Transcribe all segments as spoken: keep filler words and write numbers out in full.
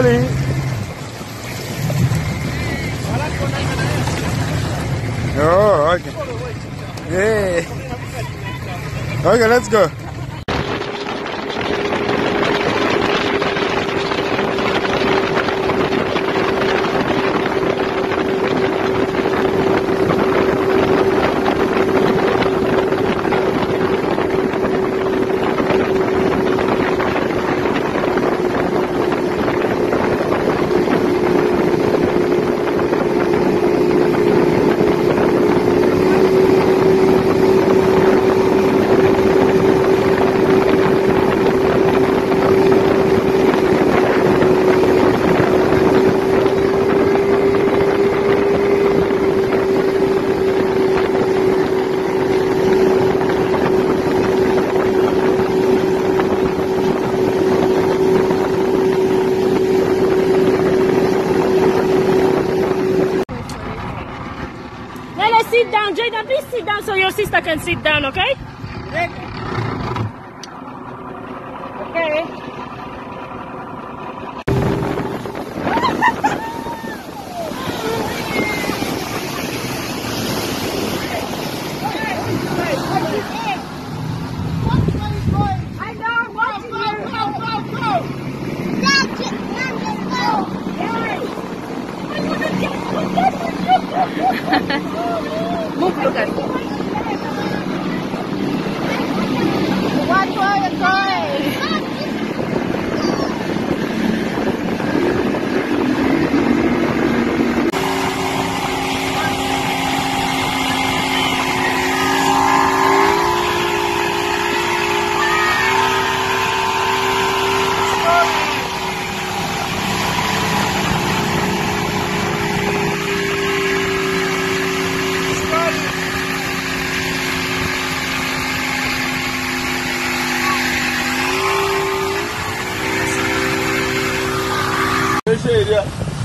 slowly. Oh, okay. Yeah. Okay, let's go. Sit down, Jada, please sit down so your sister can sit down, okay? Okay. Okay.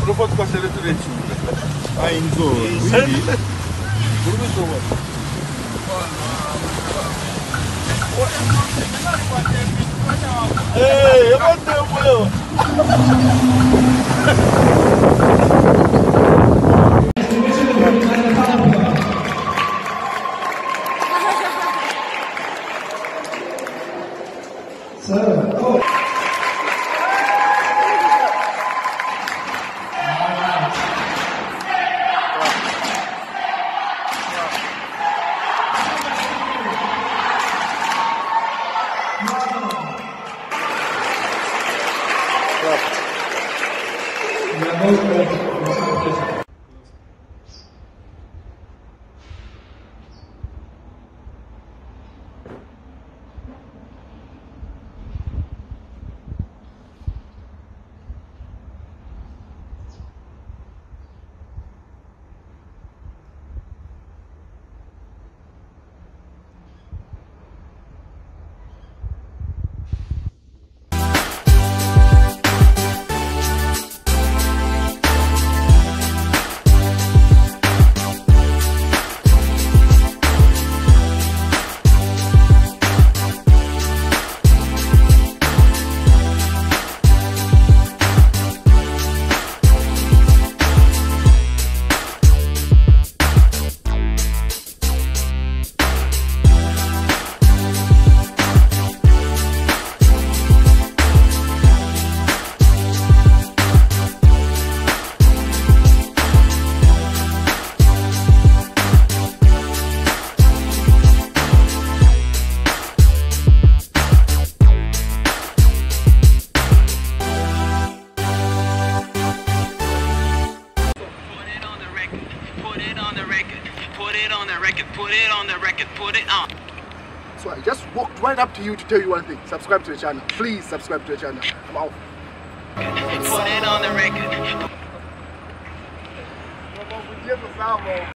Robot pasele tu de ciucă. Ai în două. Urmă două. Ei, e bun de bună! Just walked right up to you to tell you one thing. Subscribe to the channel. Please subscribe to the channel. I'm out. Put it on the record.